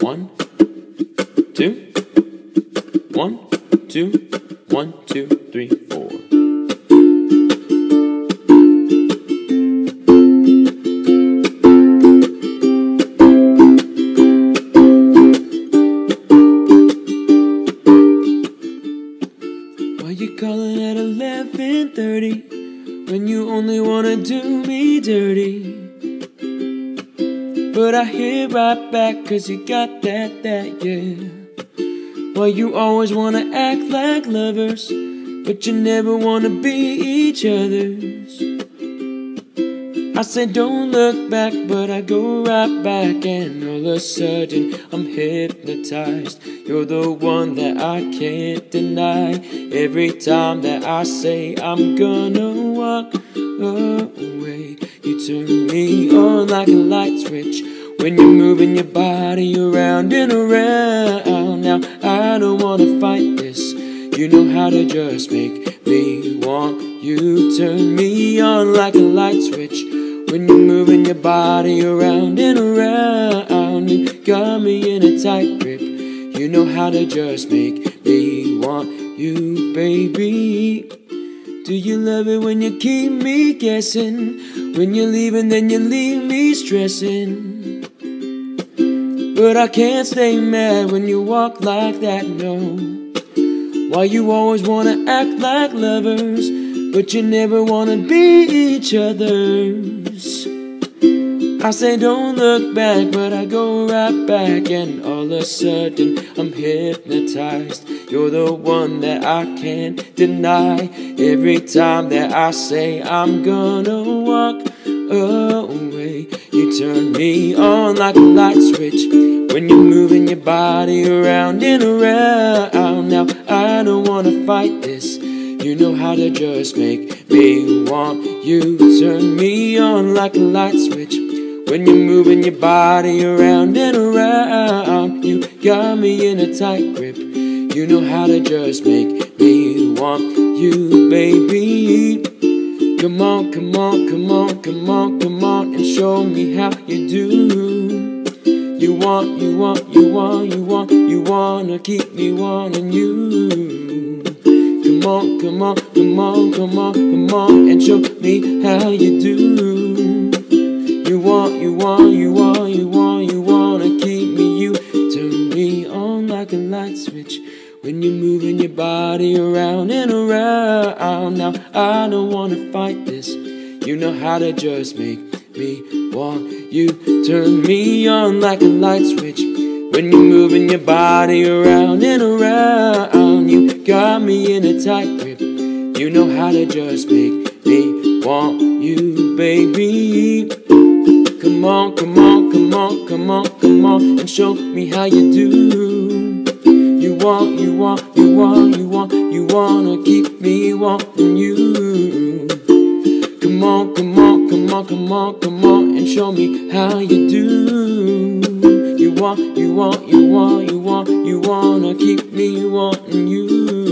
1, 2, 1, 2, 1, 2, 3, 4. Why you calling at 11:30 when you only wanna do me dirty? But I hit right back 'cause you got that, yeah. Well, you always wanna act like lovers, but you never wanna be each other's. I said don't look back, but I go right back, and all of a sudden I'm hypnotized. You're the one that I can't deny. Every time that I say I'm gonna walk away, you turn me on like a light switch when you're moving your body around and around. Now I don't wanna fight this. You know how to just make me want you. Turn me on like a light switch when you're moving your body around and around. You got me in a tight grip. You know how to just make me want you, baby. Do you love it when you keep me guessing? When you're leaving, then you leave me stressing. But I can't stay mad when you walk like that, no. Why you always wanna act like lovers, but you never wanna be each other's. I say don't look back, but I go right back, and all of a sudden I'm hypnotized. You're the one that I can't deny. Every time that I say I'm gonna walk away, you turn me on like a light switch when you're moving your body around and around. Now I don't wanna fight this. You know how to just make me want you. Turn me on like a light switch when you're moving your body around and around. You got me in a tight grip. You know how to just make me want you, baby. Come on, come on, come on, come on, come on, and show me how you do. You want, you want, you want, you want, you wanna keep me wanting you. Come on, come on, come on, come on, come on, and show me how you do. You want, you want, you want, you want, you wanna keep me you. Turn me on like a light switch when you're moving your body around and around. Now I don't wanna fight this. You know how to just make me want you. Turn me on like a light switch when you're moving your body around and around. You got me in a tight grip. You know how to just make me want you, baby. Come on, come on, come on, come on, come on, and show me how you do. You want, you want, you want, you want, you wanna keep me wanting you. Come on, come on, come on, come on, come on, and show me how you do. You want, you want, you want, you want, you wanna keep me wanting you.